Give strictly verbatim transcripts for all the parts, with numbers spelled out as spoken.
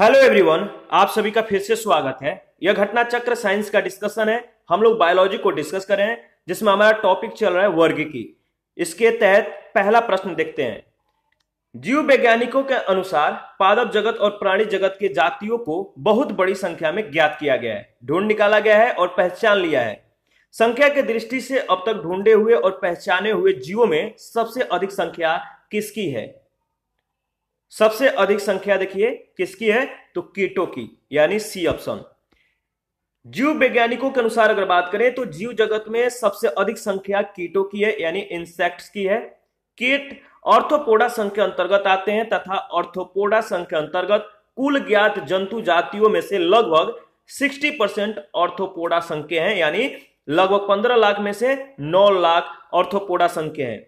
Hello everyone, आप सभी का फिर से स्वागत है। यह घटना चक्र साइंस का डिस्कशन है। हम लोग बायोलॉजी को डिस्कस कर रहे हैं जिसमें हमारा टॉपिक चल रहा है वर्ग की। इसके तहत पहला प्रश्न देखते हैं। जीव वैज्ञानिकों के अनुसार पादप जगत और प्राणी जगत के जातियों को बहुत बड़ी संख्या में ज्ञात किया गया है, ढूंढ निकाला गया है और पहचान लिया है। संख्या की दृष्टि से अब तक ढूंढे हुए और पहचाने हुए जीवों में सबसे अधिक संख्या किसकी है? सबसे अधिक संख्या देखिए किसकी है, तो कीटों की, यानी सी ऑप्शन। जीव वैज्ञानिकों के अनुसार अगर बात करें तो जीव जगत में सबसे अधिक संख्या कीटों की है, यानी इंसेक्ट्स की है। कीट ऑर्थोपोडा संघ के अंतर्गत आते हैं तथा ऑर्थोपोडा संघ के अंतर्गत कुल ज्ञात जंतु जातियों में से लगभग साठ परसेंट ऑर्थोपोडा संघ के हैं, यानी लगभग पंद्रह लाख में से नौ लाख ऑर्थोपोडा संघ के हैं।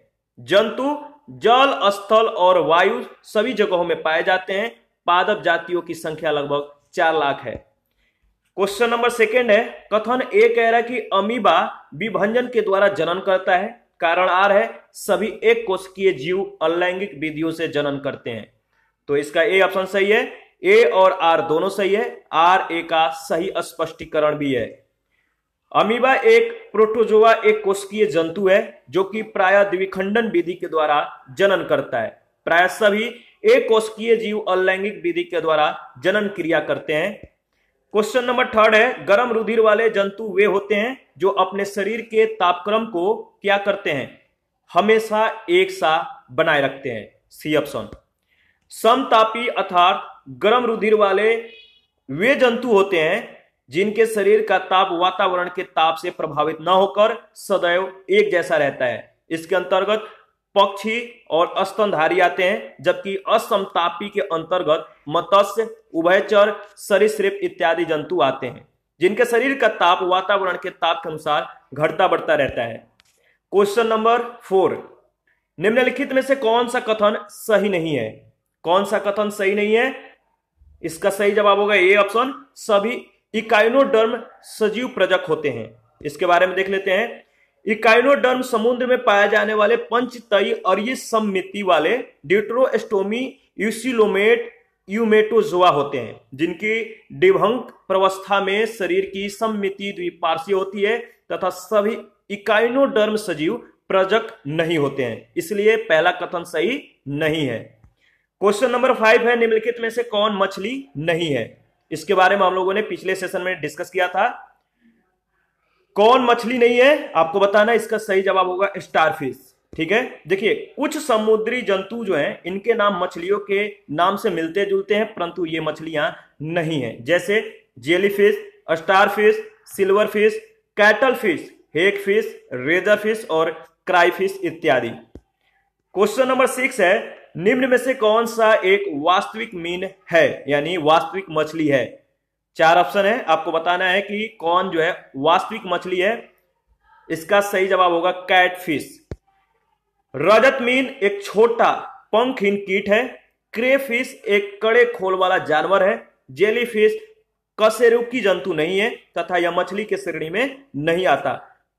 जंतु जल, स्थल और वायु सभी जगहों में पाए जाते हैं। पादप जातियों की संख्या लगभग चार लाख है। क्वेश्चन नंबर सेकंड है, कथन ए कह रहा है कि अमीबा विभंजन के द्वारा जनन करता है। कारण आर है, सभी एक कोशिकीय जीव अलैंगिक विधियों से जनन करते हैं। तो इसका ए ऑप्शन सही है। ए और आर दोनों सही है। आर ए का सही स्पष्टीकरण भी है। अमीबा एक प्रोटोजोआ एक कोशिकीय जंतु है जो कि प्राय द्विखंडन विधि के द्वारा जनन करता है। प्राय सभी एक कोशिकीय जीव अलैंगिक विधि के द्वारा जनन क्रिया करते हैं। क्वेश्चन नंबर थर्ड है, गर्म रुधिर वाले जंतु वे होते हैं जो अपने शरीर के तापक्रम को क्या करते हैं, हमेशा एक सा बनाए रखते हैं। C option. समतापी अर्थात गर्म रुधिर वाले वे जंतु होते हैं जिनके शरीर का ताप वातावरण के ताप से प्रभावित न होकर सदैव एक जैसा रहता है। इसके अंतर्गत पक्षी और स्तनधारी आते हैं, जबकि असमतापी के अंतर्गत मत्स्य, उभयचर, सरीसृप इत्यादि जंतु आते हैं जिनके शरीर का ताप वातावरण के ताप के अनुसार घटता बढ़ता रहता है। क्वेश्चन नंबर फोर, निम्नलिखित में से कौन सा कथन सही नहीं है? कौन सा कथन सही नहीं है? इसका सही जवाब होगा ए ऑप्शन, सभी इकाइनोडर्म सजीव प्रजक होते हैं। इसके बारे में देख लेते हैं। इकाइनोडर्म समुद्र में पाए जाने वाले पंचतयी अरीय सममिति वाले डिट्रोस्टोमी, यूसिलोमेट, यूमेटोजोआ होते हैं जिनकी डिभंक प्रवस्था में शरीर की सममिति द्विपार्श्वीय होती है तथा सभी इकाइनोडर्म सजीव प्रजक नहीं होते हैं। इसलिए पहला कथन सही नहीं है। क्वेश्चन नंबर फाइव है, निम्नलिखित में से कौन मछली नहीं है? इसके बारे में हम लोगों ने पिछले सेशन में डिस्कस किया था। कौन मछली नहीं है आपको बताना है। इसका सही जवाब होगा स्टारफिश। ठीक है, देखिए कुछ समुद्री जंतु जो हैं इनके नाम मछलियों के नाम से मिलते जुलते हैं परंतु ये मछलियां नहीं हैं, जैसे jellyfish, starfish, silverfish, cuttlefish, hagfish, razorfish और क्राईफिश इत्यादि। क्वेश्चन नंबर सिक्स है, निम्न में से कौन सा एक वास्तविक मीन है, यानी वास्तविक मछली है? चार ऑप्शन है, आपको बताना है कि कौन जो है वास्तविक मछली है। इसका सही जवाब होगा कैटफिश। रजत मीन एक छोटा पंखहीन कीट है। क्रेफिश एक कड़े खोल वाला जानवर है। जेलीफिश कशेरुकी जंतु नहीं है तथा यह मछली के श्रेणी में नहीं आता।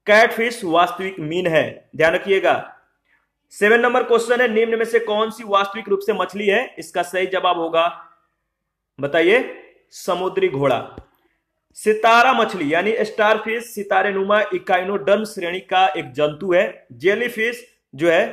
कैटफिश वास्तविक मीन है, ध्यान रखिएगा। सेवन नंबर क्वेश्चन है, निम्न में से कौन सी वास्तविक रूप से मछली है? इसका सही जवाब होगा, बताइए, समुद्री घोड़ा। सितारा मछली यानी स्टारफिश सितारे नुमा इकाइनोडर्म श्रेणी का एक जंतु है। जेलीफिश जो है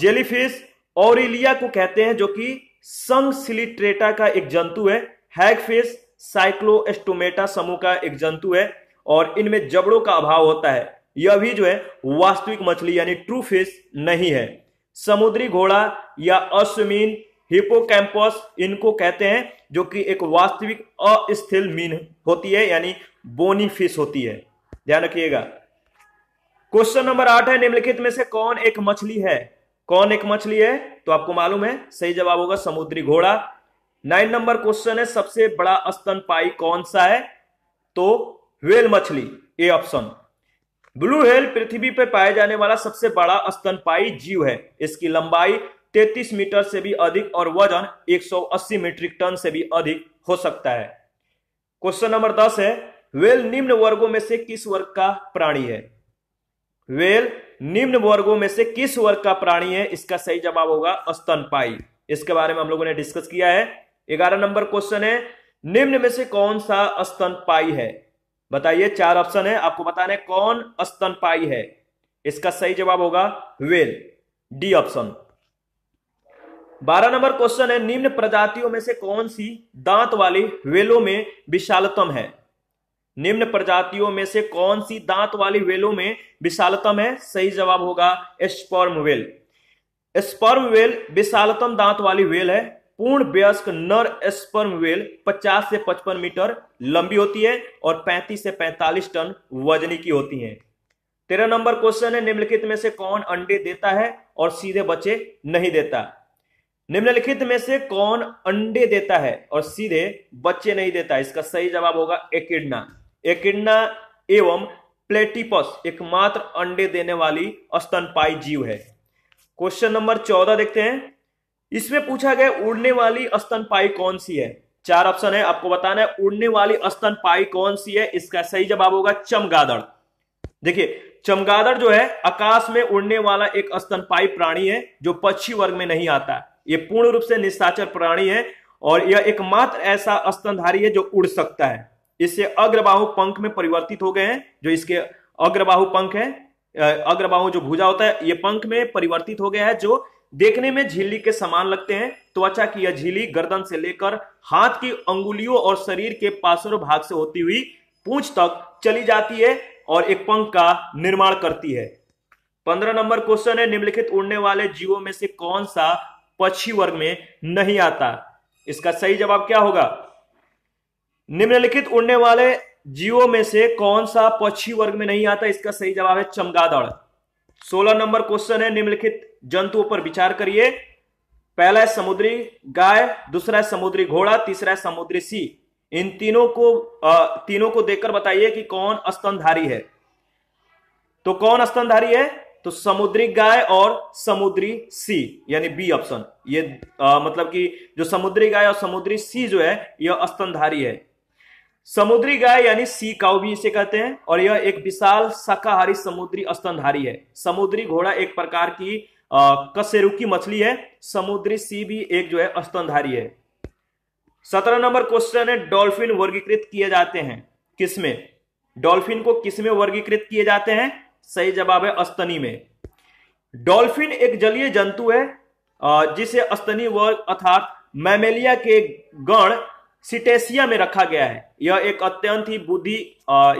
जेलीफिश ऑरेलिया को कहते हैं जो कि संघ सिलिट्रेटा का एक जंतु है। हैगफिश साइक्लोस्टोमेटा समूह का एक जंतु है और इनमें जबड़ों का अभाव होता है। यह भी जो है वास्तविक मछली यानी ट्रू फिश नहीं है। समुद्री घोड़ा या अश्वमीन, हिपोकैम्पस इनको कहते हैं जो कि एक वास्तविक अस्थिल मीन होती है यानी बोनी फिश होती है, ध्यान रखिएगा। क्वेश्चन नंबर आठ है, निम्नलिखित में से कौन एक मछली है? कौन एक मछली है तो आपको मालूम है, सही जवाब होगा समुद्री घोड़ा। नाइन नंबर क्वेश्चन है, सबसे बड़ा स्तनपायी कौन सा है? तो व्हेल मछली, ए ऑप्शन। ब्लू व्हेल पृथ्वी पर पाए जाने वाला सबसे बड़ा स्तनपायी जीव है। इसकी लंबाई तैंतीस मीटर से भी अधिक और वजन एक सौ अस्सी मीट्रिक टन से भी अधिक हो सकता है। क्वेश्चन नंबर दस है, व्हेल निम्न वर्गों में से किस वर्ग का प्राणी है? व्हेल निम्न वर्गों में से किस वर्ग का प्राणी है? इसका सही जवाब होगा स्तनपायी। इसके बारे में हम लोगों ने डिस्कस किया है। ग्यारह नंबर क्वेश्चन है, निम्न में से कौन सा स्तनपायी है? बताइए, चार ऑप्शन है, आपको बताना है कौन स्तनपायी है। इसका सही जवाब होगा व्हेल, डी ऑप्शन। बारह नंबर क्वेश्चन है, निम्न प्रजातियों में से कौन सी दांत वाली व्हेलों में विशालतम है? निम्न प्रजातियों में से कौन सी दांत वाली व्हेलों में विशालतम है? सही जवाब होगा स्पर्म व्हेल। स्पर्म व्हेल विशालतम दांत वाली व्हेल है। पूर्ण वयस्क नर स्पर्म व्हेल पचास से पचपन मीटर लंबी होती है और पैंतीस से पैंतालीस टन वजनी की होती है। तेरह नंबर क्वेश्चन है, निम्नलिखित में से कौन अंडे देता है और सीधे बच्चे नहीं देता? निम्नलिखित में से कौन अंडे देता है और सीधे बच्चे नहीं देता? इसका सही जवाब होगा एकिडना। एकिडना एवं प्लेटिपस एकमात्र अंडे देने वाली स्तनपायी जीव है। क्वेश्चन नंबर चौदह देखते हैं, इसमें पूछा गया उड़ने वाली स्तनपायी कौन सी है? चार ऑप्शन है, आपको बताना है उड़ने वाली स्तनपायी कौन सी है। इसका सही जवाब होगा चमगादड़। देखिए, चमगादड़ जो है आकाश में उड़ने वाला एक स्तनपायी प्राणी है जो पक्षी वर्ग में नहीं आता। यह पूर्ण रूप से निशाचर प्राणी है और यह एकमात्र ऐसा स्तनधारी है जो उड़ सकता है। इससे अग्रबाहु पंख में परिवर्तित हो गए हैं, जो इसके अग्रबाहु पंख है, अग्रबाहु जो भुजा होता है, यह पंख में परिवर्तित हो गया है, जो देखने में झिल्ली के समान लगते हैं। त्वचा की यह झिल्ली गर्दन से लेकर हाथ की अंगुलियों और शरीर के पार्श्व भाग से होती हुई पूंछ तक चली जाती है और एक पंख का निर्माण करती है। पंद्रह नंबर क्वेश्चन है, निम्नलिखित उड़ने वाले जीवों में से कौन सा पक्षी वर्ग में नहीं आता? इसका सही जवाब क्या होगा? निम्नलिखित उड़ने वाले जीवों में से कौन सा पक्षी वर्ग में नहीं आता? इसका सही जवाब है चमगादड़। सोलह नंबर क्वेश्चन है, निम्नलिखित जंतुओं पर विचार करिए। पहला है समुद्री गाय, दूसरा है समुद्री घोड़ा, तीसरा है समुद्री सी। इन तीनों को आ, तीनों को देखकर बताइए कि कौन स्तनधारी है। तो कौन स्तनधारी है? तो समुद्री गाय और समुद्री सी, यानी बी ऑप्शन। ये आ, मतलब कि जो समुद्री गाय और समुद्री सी जो है यह स्तनधारी है। समुद्री गाय यानी सी काउ भी इसे कहते हैं और यह एक विशाल शाकाहारी समुद्री स्तनधारी है। समुद्री घोड़ा एक प्रकार की कशेरु की मछली है। समुद्री सी भी एक जो है स्तनधारी है। सत्रह नंबर क्वेश्चन है, डॉल्फिन वर्गीकृत किए जाते हैं किसमें? डॉल्फिन को किसमें वर्गीकृत किए जाते हैं? सही जवाब है अस्तनी में। डॉल्फिन एक जलीय जंतु है जिसे अस्तनी वर्ग अर्थात मैमेलिया के गण सिटेसिया में रखा गया है। यह एक अत्यंत ही बुद्धि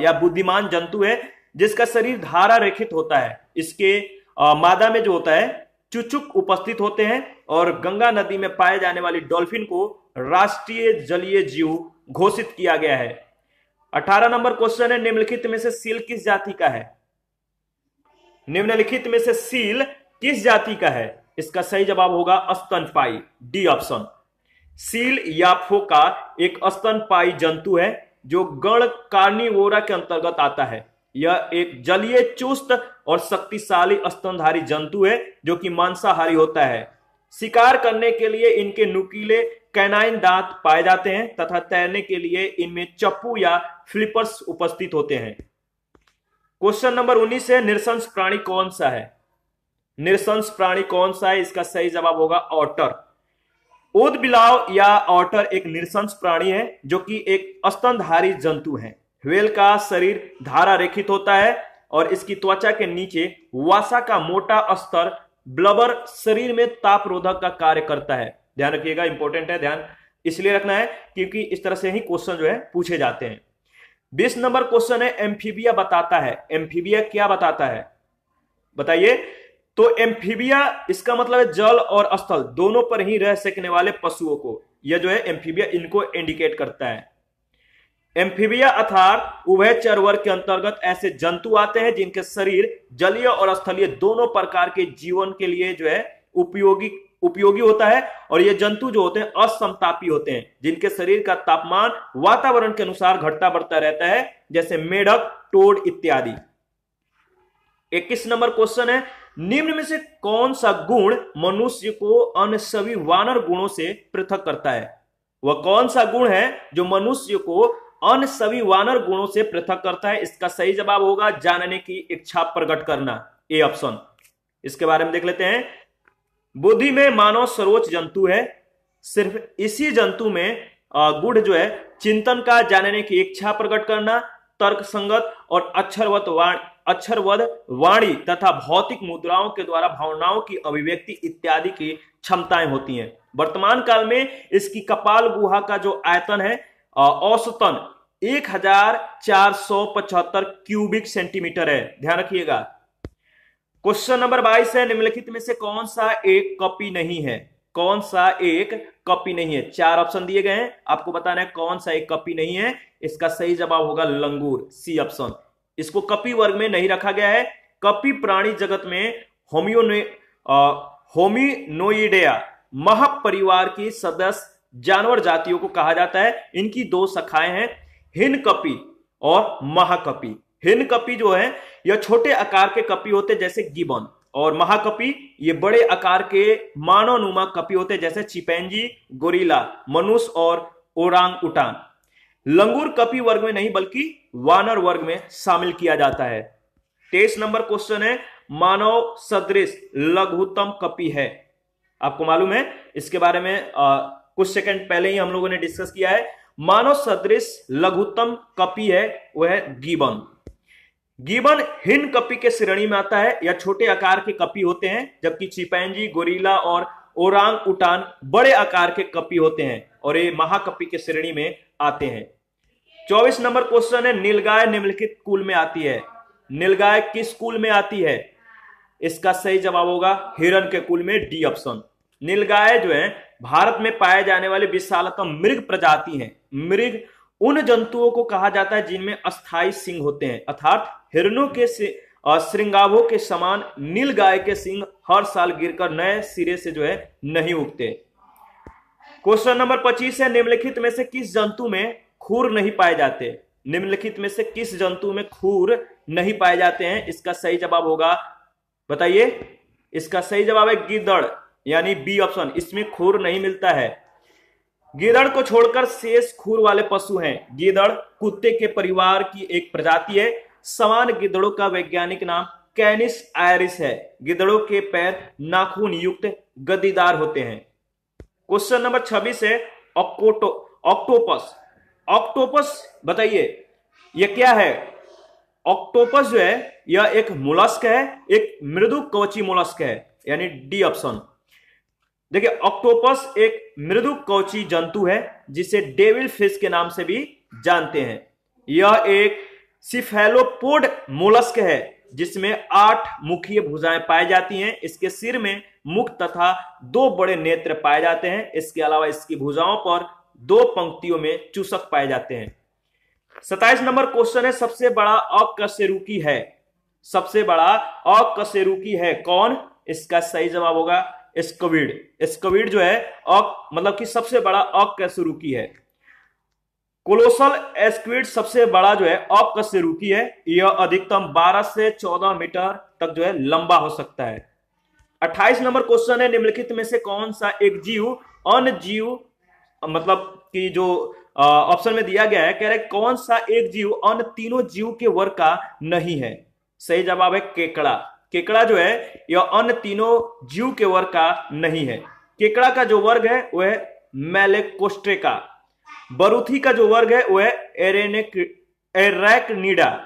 या बुद्धिमान जंतु है जिसका शरीर धारा रेखित होता है। इसके आ, मादा में जो होता है चुचुक उपस्थित होते हैं और गंगा नदी में पाए जाने वाली डॉल्फिन को राष्ट्रीय जलीय जीव घोषित किया गया है। अठारह नंबर क्वेश्चन है, निम्नलिखित में से सील किस जाति का है? निम्नलिखित में से सील किस जाति का है? इसका सही जवाब होगा स्तनपायी, डी ऑप्शन। सील या फोका एक स्तनपायी जंतु है जो गण कार्निवोरा के अंतर्गत आता है। यह एक जलीय चुस्त और शक्तिशाली स्तनधारी जंतु है जो कि मांसाहारी होता है। शिकार करने के लिए इनके नुकीले कैनाइन दांत पाए जाते हैं तथा तैरने के लिए इनमें चप्पू या फ्लिपर्स उपस्थित होते हैं। क्वेश्चन नंबर उन्नीस है, निरसंस प्राणी कौन सा है? निरसंस प्राणी कौन सा है? इसका सही जवाब होगा ऑटर। ऊदबिलाव या ऑटर एक निरसंस प्राणी है जो कि एक स्तनधारी जंतु है। व्हेल का शरीर धारा रेखित होता है और इसकी त्वचा के नीचे वासा का मोटा अस्तर ब्लबर शरीर में ताप रोधक का कार्य करता है। ध्यान रखिएगा, इंपॉर्टेंट है, ध्यान इसलिए रखना है क्योंकि इस तरह से ही क्वेश्चन जो है पूछे जाते हैं। बीस नंबर क्वेश्चन है, एम्फीबिया बताता है। एम्फीबिया क्या बताता है? बताइए। तो एम्फीबिया इसका मतलब है जल और स्थल दोनों पर ही रह सकने वाले पशुओं को, यह जो है एम्फीबिया इनको इंडिकेट करता है। एम्फीबिया अर्थात उभयचर वर्ग के अंतर्गत ऐसे जंतु आते हैं जिनके शरीर जलीय और स्थलीय दोनों प्रकार के जीवन के लिए जो है उपयोगी उपयोगी होता है और ये जंतु जो होते हैं असमतापी होते हैं, जिनके शरीर का तापमान वातावरण के अनुसार घटता बढ़ता रहता है, जैसे मेढक, टोड इत्यादि। इक्कीस नंबर क्वेश्चन है, निम्न में से कौन सा गुण मनुष्य को अन्य सभी वानर गुणों से पृथक करता है? वह कौन सा गुण है जो मनुष्य को अन्य सभी वानर गुणों से पृथक करता है? इसका सही जवाब होगा जानने की इच्छा प्रकट करना, ए ऑप्शन। इसके बारे में देख लेते हैं। बुद्धि में मानव सर्वोच्च जंतु है। सिर्फ इसी जंतु में गुण जो है चिंतन का जानने की इच्छा प्रकट करना, तर्क संगत और अक्षरवत वाणी अक्षरवद वाणी तथा भौतिक मुद्राओं के द्वारा भावनाओं की अभिव्यक्ति इत्यादि की क्षमताएं होती हैं। वर्तमान काल में इसकी कपाल गुहा का जो आयतन है औसतन एक हजार चार सौ पचहत्तर क्यूबिक सेंटीमीटर है। ध्यान रखिएगा। क्वेश्चन नंबर बाईस है, निम्नलिखित में से कौन सा एक कपी नहीं है? कौन सा एक कपी नहीं है? चार ऑप्शन दिए गए हैं, आपको बताना है कौन सा एक कपी नहीं है। इसका सही जवाब होगा लंगूर, सी ऑप्शन। इसको कपी वर्ग में नहीं रखा गया है। कपी प्राणी जगत में होमियोने होमिनोइडेया महापरिवार की सदस्य जानवर जातियों को कहा जाता है। इनकी दो शाखाएं हैं, हिनकपी और महाकपी। हिनकपी जो है यह छोटे आकार के कपी होते जैसे गिबन, और महाकपी ये बड़े आकार के मानवनुमा कपी होते जैसे चिंपैंजी, गोरिल्ला, मनुष्य और ओरांग उटान। लंगूर कपी वर्ग में नहीं बल्कि वानर वर्ग में शामिल किया जाता है। तेईस नंबर क्वेश्चन है, मानव सदृश लघुतम कपी है। आपको मालूम है इसके बारे में आ, कुछ सेकंड पहले ही हम लोगों ने डिस्कस किया है। मानव सदृश लघुतम कपी है वह है गिबन। गिबन हिन कपी के श्रेणी में आता है या छोटे आकार के कपी होते हैं, जबकि चिंपैंजी, गोरिल्ला और ओरांग उटान बड़े आकार के कपी होते हैं और ये महाकपी के श्रेणी में आते हैं। चौबीस नंबर क्वेश्चन है, नीलगाय निम्नलिखित कुल में आती है। नीलगाय किस कुल में आती है? इसका सही जवाब होगा हिरण के कुल में, डी ऑप्शन। नीलगाय जो है भारत में पाए जाने वाले विशालतम मृग प्रजाति हैं। मृग उन जंतुओं को कहा जाता है जिनमें अस्थायी सिंह होते हैं, अर्थात हिरणों के श्रृंगाभों के समान नीलगाय के सिंह हर साल गिरकर नए सिरे से जो है नहीं उगते। क्वेश्चन नंबर पच्चीस है, निम्नलिखित में से किस जंतु में खूर नहीं पाए जाते? निम्नलिखित में से किस जंतु में खूर नहीं पाए जाते हैं? इसका सही जवाब होगा, बताइए। इसका सही जवाब है गीदड़, यानी बी ऑप्शन। इसमें खूर नहीं मिलता है। गीदड़ को छोड़कर शेष खूर वाले पशु हैं। गीदड़ कुत्ते के परिवार की एक प्रजाति है। समान गीदड़ों का वैज्ञानिक नाम कैनिस आयरिस है। गीदड़ों के पैर नाखून युक्त गद्दीदार होते हैं। क्वेश्चन नंबर छब्बीस है, ऑक्टो ऑक्टोपस ऑक्टोपस बताइए यह क्या है? ऑक्टोपस जो है यह एक मोलस्क है, एक मृदु कवची मोलस्क है, यानी डी ऑप्शन। देखिए, ऑक्टोपस एक मृदु कवची जंतु है जिसे डेविल फिश के नाम से भी जानते हैं। यह एक सिफेलोपोड मोलस्क है जिसमें आठ मुखीय भुजाएं पाई जाती हैं। इसके सिर में मुख तथा दो बड़े नेत्र पाए जाते हैं। इसके अलावा इसकी भुजाओं पर दो पंक्तियों में चूसक पाए जाते हैं। सत्ताईस नंबर क्वेश्चन है, सबसे बड़ा अकशेरुकी है। सबसे बड़ा अकशेरुकी है कौन? इसका सही जवाब होगा एस्कोविड। एस्कोविड जो है अक मतलब कि सबसे बड़ा अकशेरुकी है। कोलोसल एस्कोविड सबसे बड़ा जो है अकशेरुकी है। यह अधिकतम बारह से चौदह मीटर तक जो है लंबा हो सकता है। अट्ठाईस नंबर क्वेश्चन है, निम्नलिखित में से कौन सा एक जीव अन्य जीव मतलब कि जो ऑप्शन में दिया गया है, कह रहे कौन सा एक जीव अन्य तीनों जीव के वर्ग का नहीं है? सही जवाब है केकड़ा। केकड़ा जो है यह अन्य तीनों जीव के वर्ग का नहीं है। केकड़ा का जो वर्ग है वह है मैलेकोस्ट्रेका। बरूथी का जो वर्ग है वह है एरेक्निडा,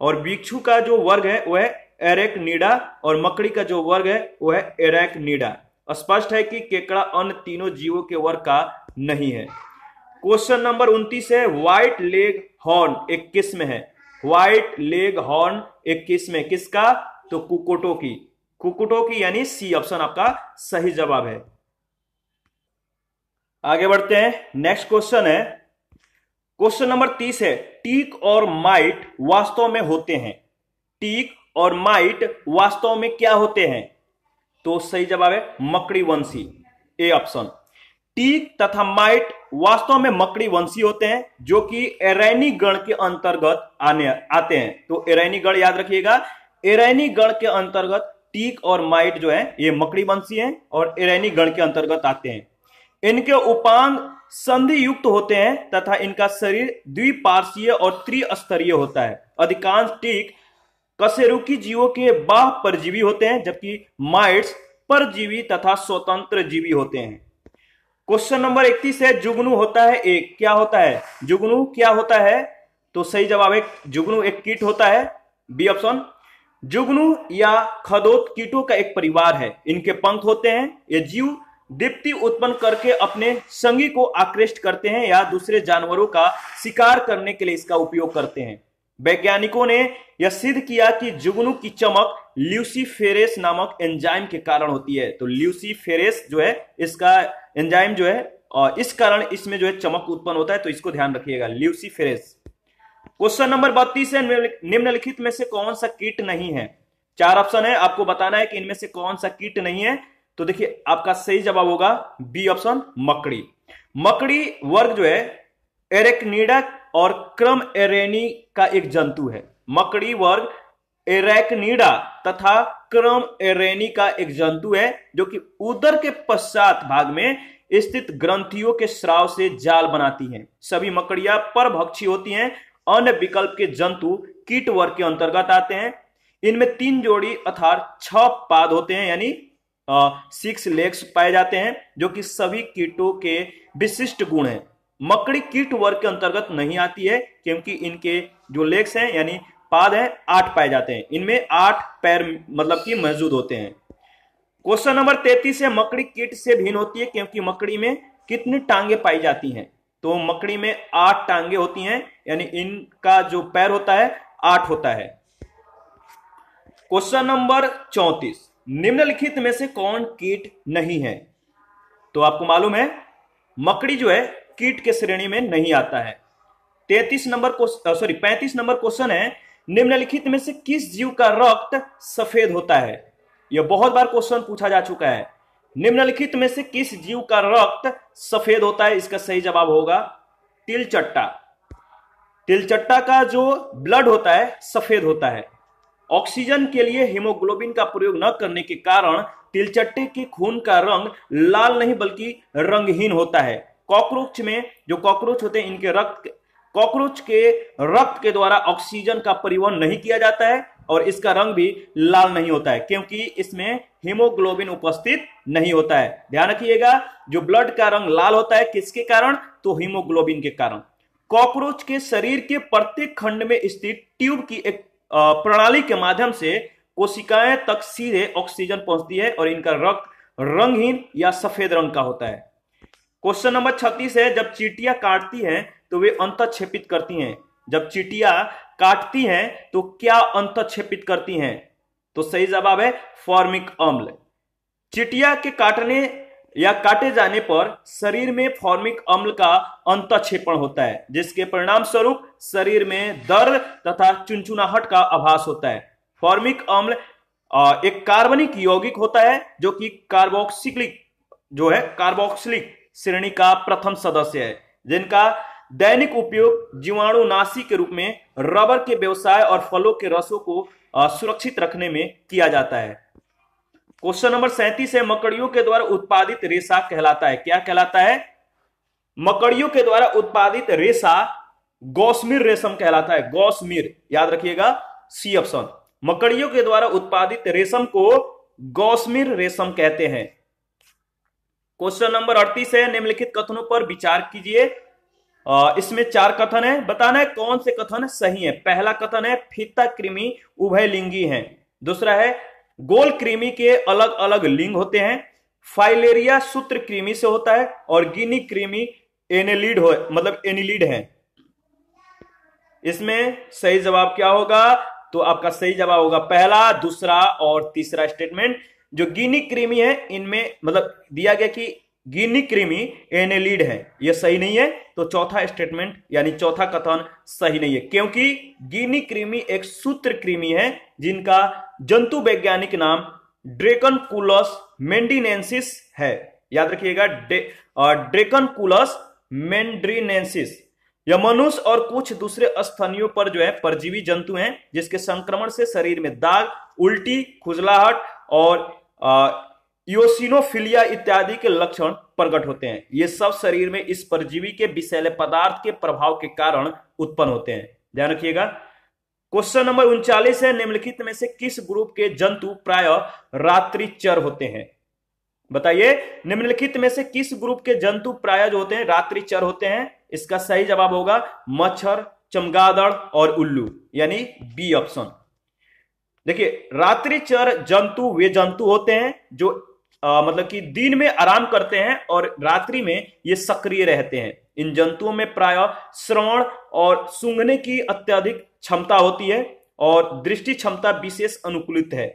और बिच्छू का जो वर्ग है वह है एरेक्निडा, और मकड़ी का जो वर्ग है वह है एरेक्निडा। स्पष्ट है कि केकड़ा अन्य तीनों जीवों के वर्ग का नहीं है। क्वेश्चन नंबर उनतीस है, व्हाइट लेग हॉर्न एक किस्म है। व्हाइट लेग हॉर्न एक किस्म है, किसका? तो कुकुटो की। कुकुटो की यानी सी ऑप्शन आपका सही जवाब है। आगे बढ़ते हैं, नेक्स्ट क्वेश्चन है, क्वेश्चन नंबर तीस है, टीक और माइट वास्तव में होते हैं। टीक और माइट वास्तव में क्या होते हैं? तो सही जवाब है मकड़ीवंशी, ए ऑप्शन। टीक तथा माइट वास्तव में मकड़ीवंशी होते हैं जो कि एरैनी गण के अंतर्गत आने आते हैं। तो एरैनी गण याद रखिएगा। एरैनी गण के अंतर्गत टीक और माइट जो है ये मकड़ीवंशी हैं और एरैनी गण के अंतर्गत आते हैं। इनके उपांग संधि युक्त होते हैं तथा इनका शरीर द्विपार्श्वीय और त्रिस्तरीय होता है। अधिकांश टीक कशेरुकी जीवों के बाह्य परजीवी होते हैं, जबकि माइट्स परजीवी तथा स्वतंत्र जीवी होते हैं। क्वेश्चन नंबर इकतीस है जुगनू होता है एक, क्या होता है जुगनू, क्या होता है? तो सही जवाब है जुगनू एक कीट होता है, बी ऑप्शन। जुगनू या खदोत कीटों का एक परिवार है, इनके पंख होते हैं, ये जीव दीप्ति उत्पन्न करके अपने संगी को आकृष्ट करते हैं या दूसरे जानवरों का शिकार करने के लिए इसका उपयोग करते हैं। वैज्ञानिकों ने यह सिद्ध किया कि जुगनू की चमक ल्यूसीफेरेस नामक एंजाइम के कारण होती है। तो ल्यूसीफेरेस जो है इसका एंजाइम जो है और इस कारण इसमें जो है चमक उत्पन्न होता है, तो इसको ध्यान रखिएगा ल्यूसीफेरेस। क्वेश्चन नंबर बत्तीस है निम्नलिखित में से कौन सा कीट नहीं है? चार ऑप्शन है, आपको बताना है कि इनमें से कौन सा कीट नहीं है। तो देखिए आपका सही जवाब होगा बी ऑप्शन मकड़ी। मकड़ी वर्ग जो है एरेक्निडा और क्रम एरैनी का एक जंतु है। मकड़ी वर्ग एरेक्निडा तथा क्रम एरैनी का एक जंतु है जो कि उदर के पश्चात भाग में स्थित ग्रंथियों के स्राव से जाल बनाती हैं। सभी मकड़ियां परभक्षी होती हैं। अन्य विकल्प के जंतु कीट वर्ग के अंतर्गत आते हैं। इनमें तीन जोड़ी अर्थात छह पाद होते हैं, यानी सिक्स लेग्स पाए जाते हैं, जो कि सभी कीटों के विशिष्ट गुण हैं। मकड़ी कीट वर्ग के अंतर्गत नहीं आती है क्योंकि इनके जो लेग्स हैं यानी पाद हैं आठ पाए जाते हैं। इनमें आठ पैर मतलब कि मौजूद होते हैं। क्वेश्चन नंबर तैंतीस है मकड़ी कीट से भिन्न होती है क्योंकि मकड़ी में कितनी टांगे पाई जाती हैं? तो मकड़ी में आठ टांगे होती हैं, यानी इनका जो पैर होता है आठ होता है। क्वेश्चन नंबर चौंतीस, निम्नलिखित में से कौन कीट नहीं है? तो आपको मालूम है मकड़ी जो है कीट के श्रेणी में नहीं आता है। तैंतीस नंबर सॉरी पैंतीस नंबर क्वेश्चन है निम्नलिखित में से किस जीव का रक्त सफेद होता है? यह बहुत बार क्वेश्चन पूछा जा चुका है। निम्नलिखित में से किस जीव का रक्त सफेद होता है? इसका सही जवाब होगा तिलचट्टा। तिलचट्टा का जो ब्लड होता है सफेद होता है। ऑक्सीजन के लिए हीमोग्लोबिन का प्रयोग न करने के कारण तिलचट्टे के खून का रंग लाल नहीं बल्कि रंगहीन होता है। कॉकरोच में जो कॉकरोच होते हैं इनके रक्त कॉकरोच के रक्त के द्वारा ऑक्सीजन का परिवहन नहीं किया जाता है और इसका रंग भी लाल नहीं होता है क्योंकि इसमें हीमोग्लोबिन उपस्थित नहीं होता है। ध्यान रखिएगा जो ब्लड का रंग लाल होता है किसके कारण? तो हीमोग्लोबिन के कारण। कॉकरोच के शरीर के प्रत्येक खंड में स्थित ट्यूब की एक प्रणाली के माध्यम से कोशिकाएं तक सीधे ऑक्सीजन पहुंचती है और इनका रक्त रंगहीन या सफेद रंग का होता है। क्वेश्चन नंबर छत्तीस है जब चींटियां काटती हैं तो वे अंतःक्षेपित करती हैं। जब चींटियां काटती हैं तो क्या अंतःक्षेपित करती हैं? तो सही जवाब है फॉर्मिक अम्ल। चींटियां के काटने या काटे जाने पर शरीर में फॉर्मिक अम्ल का अंतःक्षेपण होता है जिसके परिणाम स्वरूप शरीर में दर्द तथा चुनचुनाहट का आभास होता है। फॉर्मिक अम्ल एक कार्बनिक यौगिक होता है जो कि कार्बोक्सिलिक जो है कार्बोक्सिलिक श्रेणी का प्रथम सदस्य है, जिनका दैनिक उपयोग जीवाणुनाशी के रूप में रबर के व्यवसाय और फलों के रसों को सुरक्षित रखने में किया जाता है। क्वेश्चन नंबर सैंतीस है मकड़ियों के द्वारा उत्पादित रेशा कहलाता है, क्या कहलाता है? मकड़ियों के द्वारा उत्पादित रेशा गौसमीर रेशम कहलाता है। गौसमीर याद रखिएगा, सी ऑप्शन। मकड़ियों के द्वारा उत्पादित रेशम को गौसमीर रेशम कहते हैं। क्वेश्चन नंबर अड़तीस है निम्नलिखित कथनों पर विचार कीजिए। इसमें चार कथन है, बताना है कौन से कथन सही है। पहला कथन है फीता कृमि उभयलिंगी हैं। दूसरा है गोल कृमि के अलग अलग लिंग होते हैं। फाइलेरिया सूत्र कृमि से होता है और गिनी कृमि एनिलिड हो मतलब एनिलिड है। इसमें सही जवाब क्या होगा? तो आपका सही जवाब होगा पहला, दूसरा और तीसरा स्टेटमेंट। जो गिनी कृमि है इनमें मतलब दिया गया कि गिनी कृमि एनेलिड है, यह सही नहीं है। तो चौथा स्टेटमेंट यानी चौथा कथन सही नहीं है क्योंकि गिनी कृमि एक सूत्र कृमि है जिनका जंतु वैज्ञानिक नाम ड्रेकन कुलस मेंडिनेंसिस है। याद रखिएगा ड्रेकन कुलस मेंडिनेंसिस। यह मनुष्य और कुछ दूसरे स्थानियों पर जो है परजीवी जंतु हैं जिसके संक्रमण से शरीर में दाग, उल्टी, खुजलाहट और योसिनोफिलिया इत्यादि के लक्षण प्रकट होते हैं। ये सब शरीर में इस परजीवी के विषैले पदार्थ के प्रभाव के कारण उत्पन्न होते हैं। ध्यान रखिएगा। क्वेश्चन नंबर उनचालीस है निम्नलिखित में से किस ग्रुप के जंतु प्रायः रात्रिचर होते हैं? बताइए निम्नलिखित में से किस ग्रुप के जंतु प्रायः जो होते हैं रात्रिचर होते हैं? इसका सही जवाब होगा मच्छर, चमगादड़ और उल्लू, यानी बी ऑप्शन। देखिए रात्रिचर जंतु वे जंतु होते हैं जो आ, मतलब कि दिन में आराम करते हैं और रात्रि में ये सक्रिय रहते हैं। इन जंतुओं में प्रायः श्रवण और सूंघने की अत्यधिक क्षमता होती है और दृष्टि क्षमता विशेष अनुकूलित है।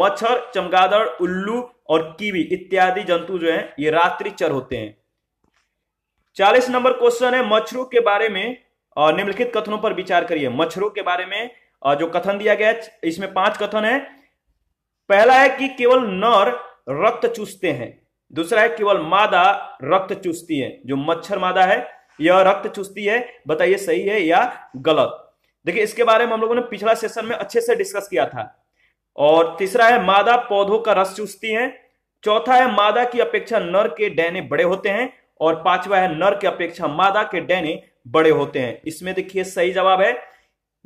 मच्छर, चमगादड़, उल्लू और कीवी इत्यादि जंतु जो हैं ये रात्रिचर होते हैं। चालीस नंबर क्वेश्चन है मच्छरों के बारे में निम्नलिखित कथनों पर विचार करिए। मच्छरों के बारे में जो कथन दिया गया है इसमें पांच कथन है। पहला है कि केवल नर रक्त चूसते हैं। दूसरा है केवल मादा रक्त चूसती है, जो मच्छर मादा है यह रक्त चूसती है। बताइए सही है या गलत। देखिए इसके बारे में हम लोगों ने पिछला सेशन में अच्छे से डिस्कस किया था। और तीसरा है मादा पौधों का रस चूसती है। चौथा है मादा की अपेक्षा नर के डैने बड़े होते हैं। और पांचवा है नर की अपेक्षा मादा के डैने बड़े होते हैं। इसमें देखिए सही जवाब है,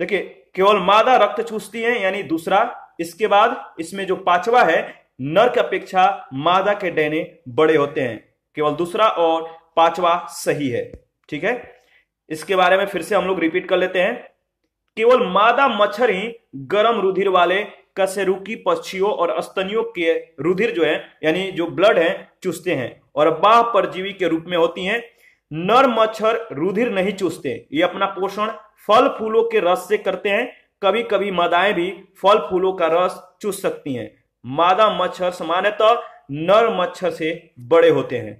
देखिए केवल मादा रक्त चूसती है यानी दूसरा। इसके बाद इसमें जो पांचवा है नर की अपेक्षा मादा के डैने बड़े होते हैं, केवल दूसरा और पांचवा सही है। ठीक है, इसके बारे में फिर से हम लोग रिपीट कर लेते हैं। केवल मादा मच्छर ही गर्म रुधिर वाले कशेरुकी पक्षियों और स्तनियों के रुधिर जो है यानी जो ब्लड है चूसते हैं और बाह्य परजीवी के रूप में होती हैं। नर मच्छर रुधिर नहीं चूसते, ये अपना पोषण फल फूलों के रस से करते हैं। कभी कभी मादाएं भी फल फूलों का रस चूस सकती हैं। मादा मच्छर सामान्यतः नर मच्छर से बड़े होते हैं।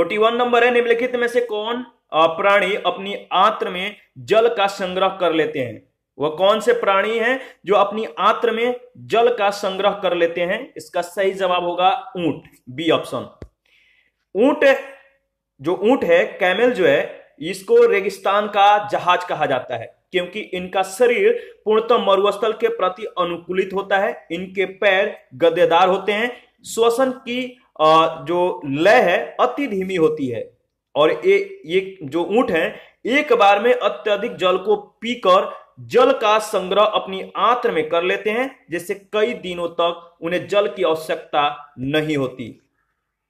इकतालीस नंबर है निम्नलिखित में से कौन प्राणी अपनी आंत्र में जल का संग्रह कर लेते हैं? वह कौन से प्राणी हैं जो अपनी आंत्र में जल का संग्रह कर लेते हैं? इसका सही जवाब होगा ऊंट, बी ऑप्शन। ऊंट जो ऊंट है कैमल जो है इसको रेगिस्तान का जहाज कहा जाता है क्योंकि इनका शरीर पूर्णतः मरुस्थल के प्रति अनुकूलित होता है। इनके पैर गद्देदार होते हैं। श्वसन की जो लय है अति धीमी होती है और ये ये जो ऊंट है एक बार में अत्यधिक जल को पीकर जल का संग्रह अपनी आंत्र में कर लेते हैं, जिससे कई दिनों तक उन्हें जल की आवश्यकता नहीं होती।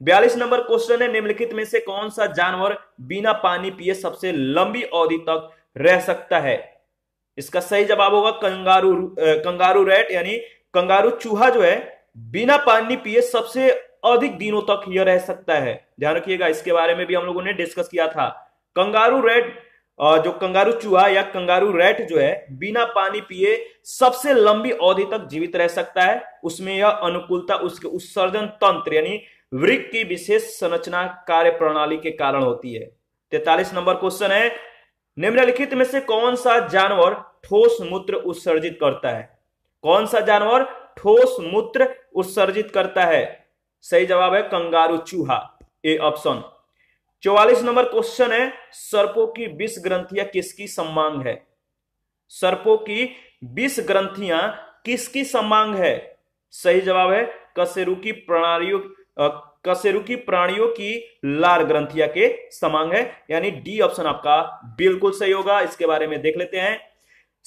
बयालीस नंबर क्वेश्चन है निम्नलिखित में से कौन सा जानवर बिना पानी पिए सबसे लंबी अवधि तक रह सकता है? इसका सही जवाब होगा कंगारू कंगारू रैट यानी कंगारू चूहा जो है बिना पानी पिए सबसे अधिक दिनों तक यह रह सकता है। ध्यान रखिएगा इसके बारे में भी हम लोगों ने डिस्कस किया था। कंगारू रैट जो कंगारू चूहा या कंगारू रैट जो है बिना पानी पिए सबसे लंबी अवधि तक जीवित रह सकता है। उसमें यह अनुकूलता उसके उत्सर्जन तंत्र यानी वृक्क की विशेष संरचना कार्य प्रणाली के कारण होती है। तैतालीस नंबर क्वेश्चन है निम्नलिखित में से कौन सा जानवर ठोस मूत्र उत्सर्जित करता है? कौन सा जानवर ठोस मूत्र उत्सर्जित करता है? सही जवाब है कंगारू चूहा, ए ऑप्शन। चौवालीस नंबर क्वेश्चन है सर्पों की विष ग्रंथियां किसकी सममांग है? सर्पों की विष ग्रंथियां किसकी सममांग है? सही जवाब है कशेरुकी प्रणालियों कशेरुकी प्राणियों की लार ग्रंथिया के समांग है, यानी डी ऑप्शन आपका बिल्कुल सही होगा। इसके बारे में देख लेते हैं।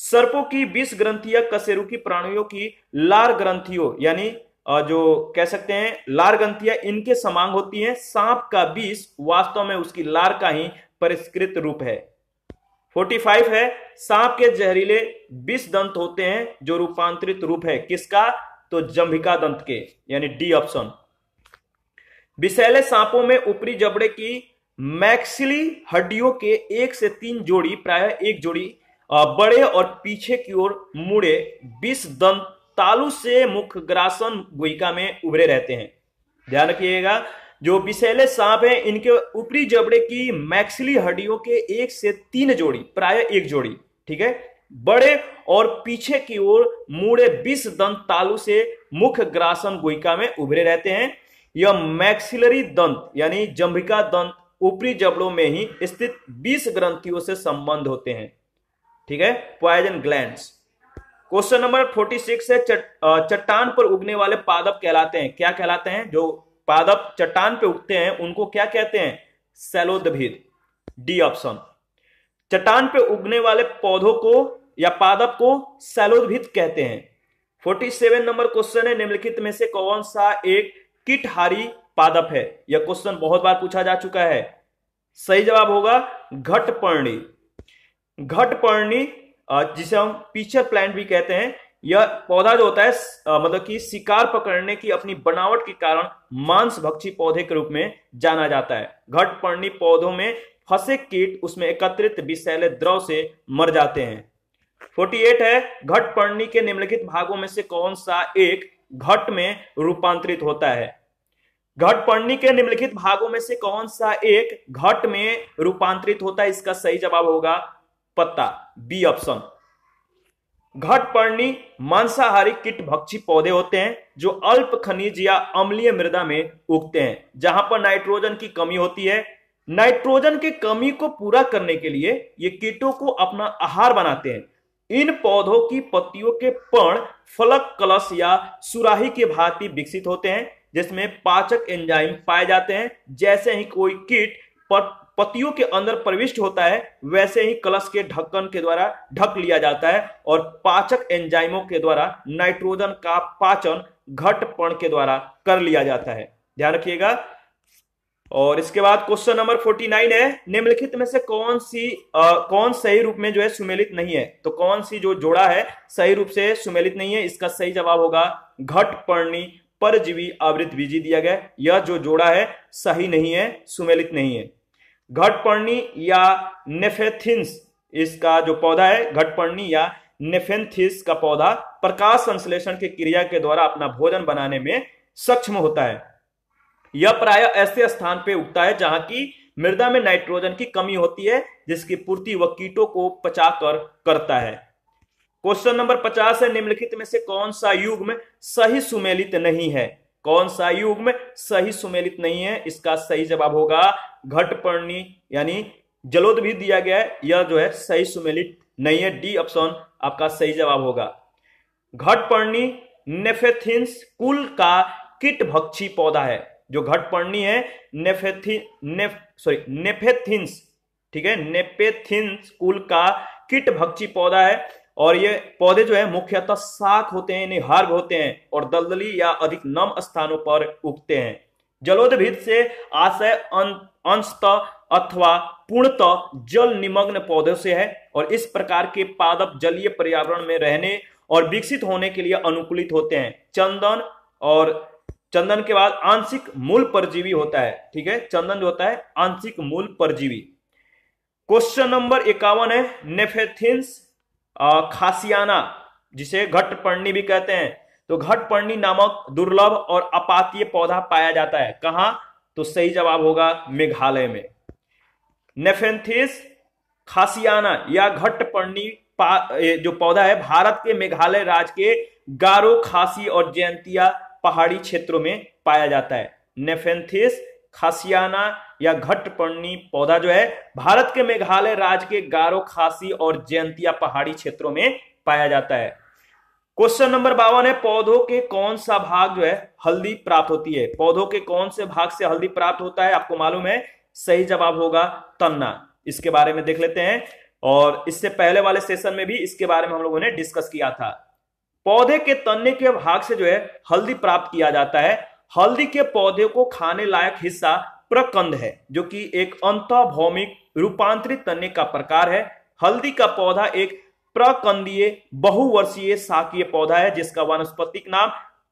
सर्पों की विष ग्रंथिया कशेरुकी प्राणियों की लार ग्रंथियों यानी जो कह सकते हैं लार ग्रंथिया इनके समांग होती है। सांप का विष वास्तव में उसकी लार का ही परिष्कृत रूप है। पैंतालीस है सांप के जहरीले विष दंत होते हैं जो रूपांतरित रूप है किसका? तो जंभिका दंत के, यानी डी ऑप्शन। विषैले सांपों में ऊपरी जबड़े की मैक्सिली हड्डियों के एक से तीन जोड़ी प्रायः एक जोड़ी बड़े और पीछे की ओर मुड़े विष दंत तालु से मुखग्रासन गुहिका में उभरे रहते हैं। ध्यान रखिएगा जो विषैले सांप हैं इनके ऊपरी जबड़े की मैक्सिली हड्डियों के एक से तीन जोड़ी प्रायः एक जोड़ी, ठीक है, बड़े और पीछे की ओर मुड़े विष दंत तालु से मुखग्रासन गुहिका में उभरे रहते हैं। यह मैक्सिलरी दंत यानी जंभिका दंत ऊपरी जबड़ों में ही स्थित बीस ग्रंथियों से संबंध होते हैं, ठीक है, पॉइजन ग्लैंड्स। क्वेश्चन नंबर छियालीस है चट, चट्टान पर उगने वाले पादप कहलाते हैं, क्या कहलाते हैं? जो पादप चट्टान पे उगते हैं उनको क्या कहते हैं? सैलोदभीर, डी ऑप्शन। चट्टान पे उगने वाले पौधों को या पादप को सैलोदभीर कहते हैं। सैंतालीस नंबर क्वेश्चन है निम्नलिखित में से कौन सा एक कीटहारी पादप है। यह क्वेश्चन बहुत बार पूछा जा चुका है। सही जवाब होगा घटपर्णी। घटपर्णी जिसे हम पिचर प्लांट भी कहते हैं, यह पौधा जो होता है मतलब कि शिकार पकड़ने की अपनी बनावट के कारण मांसभक्षी पौधे के रूप में जाना जाता है। घटपर्णी पौधों में फंसे कीट उसमें एकत्रित विषैले द्रव से मर जाते हैं। अड़तालीस है, घटपर्णी के निम्नलिखित भागों में से कौन सा एक घट में रूपांतरित होता है? घटपर्णी के निम्नलिखित भागों में से कौन सा एक घट में रूपांतरित होता है? इसका सही जवाब होगा पत्ता, बी ऑप्शन। घटपर्णी मांसाहारी कीटभक्षी पौधे होते हैं जो अल्प खनिज या अम्लीय मृदा में उगते हैं जहां पर नाइट्रोजन की कमी होती है। नाइट्रोजन की कमी को पूरा करने के लिए ये कीटों को अपना आहार बनाते हैं। इन पौधों की पत्तियों के पण फलक, कलश या सुराही की भांति विकसित होते हैं जिसमें पाचक एंजाइम पाए जाते हैं। जैसे ही कोई कीट पत्तियों के अंदर प्रविष्ट होता है वैसे ही कलश के ढक्कन के द्वारा ढक लिया जाता है और पाचक एंजाइमों के द्वारा नाइट्रोजन का पाचन घटपर्ण के द्वारा कर लिया जाता है, ध्यान रखिएगा। और इसके बाद क्वेश्चन नंबर उनचास है, निम्नलिखित में से कौन सी आ, कौन सही रूप में जो है सुमेलित नहीं है? तो कौन सी जो जोड़ा है सही रूप से सुमेलित नहीं है? इसका सही जवाब होगा घटपर्णी परजीवी आवृत बीजी दिया गया। यह जो जोड़ा है सही नहीं है, सुमेलित नहीं है। घटपर्णी या नेपेन्थेस इसका जो पौधा है, घटपर्णी या नेपेन्थेस का पौधा प्रकाश संश्लेषण की क्रिया के द्वारा अपना भोजन बनाने में सक्षम होता है। यह प्राय ऐसे स्थान पे उगता है जहां की मृदा में नाइट्रोजन की कमी होती है जिसकी पूर्ति वह कीटों को पचाकर करता है। क्वेश्चन नंबर पचास है, निम्नलिखित में से कौन सा युग्म सही सुमेलित नहीं है? कौन सा युग्म सही सुमेलित नहीं है? इसका सही जवाब होगा घटपर्णी यानी जलोदभिद दिया गया है। यह जो है सही सुमेलित नहीं है, डी ऑप्शन आपका सही जवाब होगा। घटपर्णी नेपेन्थेस कुल का कीटभक्षी पौधा है। जो घटपर्णी है नेपेन्थेस ने, सॉरी नेपेन्थेस ठीक है नेपेन्थेस कुल का कीटभक्षी पौधा है और ये पौधे जो है मुख्यतः शाक होते हैं, इन्हें हार्ब होते हैं और दलदली या अधिक नम स्थानों पर उगते हैं। जलोदभिद से आशय अंशतः अथवा पूर्णतः जल निमग्न पौधों से है और इस प्रकार के पादप जलीय पर्यावरण में रहने और विकसित होने के लिए अनुकूलित होते हैं। चंदन और चंदन के बाद आंशिक मूल परजीवी होता है, ठीक है चंदन जो होता है आंशिक मूल परजीवी। क्वेश्चन नंबर इक्यावन है, नेपेन्थेस खासियाना जिसे घटपर्णी भी कहते हैं, तो घटपर्णी नामक दुर्लभ और अपातीय पौधा पाया जाता है कहाँ? तो सही जवाब होगा मेघालय में। नेपेन्थेस खासियाना या घटपर्णी जो पौधा है भारत के मेघालय राज्य के गारो, खासी और जयंतिया पहाड़ी क्षेत्रों में पाया जाता है। नेपेन्थेस खासियाना या घटपर्णी पौधा जो है भारत के मेघालय राज्य के गारो, खासी और जयंतिया पहाड़ी क्षेत्रों में पाया जाता है। क्वेश्चन नंबर बावन है, पौधों के कौन सा भाग जो है हल्दी प्राप्त होती है? पौधों के कौन से भाग से हल्दी प्राप्त होता है? आपको मालूम है, सही जवाब होगा तना। इसके बारे में देख लेते हैं और इससे पहले वाले सेशन में भी इसके बारे में हम लोगों ने डिस्कस किया था। पौधे के तने के भाग से जो है हल्दी प्राप्त किया जाता है। हल्दी के पौधे को खाने लायक हिस्सा प्रकंद है जो कि एक अंतःभौमिक रूपांतरित तने का प्रकार है। हल्दी का पौधा एक प्रकंदीय बहुवर्षीय शाकीय पौधा है जिसका वानस्पतिक नाम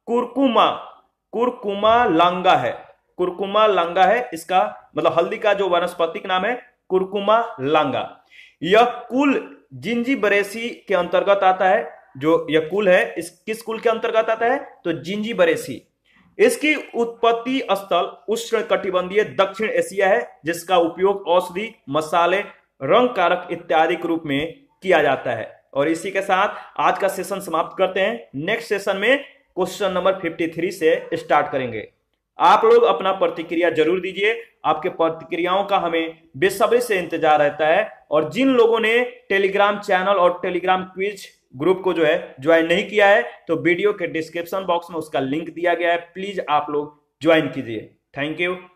कुरकुमा कुरकुमा लंगा है। कुरकुमा लंगा है इसका मतलब हल्दी का जो वानस्पतिक नाम है कुरकुमा लंगा। यह कुल जिंजी बरेसी के अंतर्गत आता है। जो यह कुल है इस किस कुल के अंतर्गत आता है? तो जिंजी बरेसी। इसकी उत्पत्ति स्थल उष्णकटिबंधीय दक्षिण एशिया है जिसका उपयोग औषधि, मसाले, रंग कारक इत्यादि के रूप में किया जाता है। और इसी के साथ आज का सेशन समाप्त करते हैं। नेक्स्ट सेशन में क्वेश्चन नंबर तिरेपन से स्टार्ट करेंगे। आप लोग अपना प्रतिक्रिया जरूर दीजिए, आपके प्रतिक्रियाओं का हमें बेसब्री से इंतजार रहता है। और जिन लोगों ने टेलीग्राम चैनल और टेलीग्राम क्विज ग्रुप को जो है ज्वाइन नहीं किया है तो वीडियो के डिस्क्रिप्शन बॉक्स में उसका लिंक दिया गया है, प्लीज आप लोग ज्वाइन कीजिए। Thank you.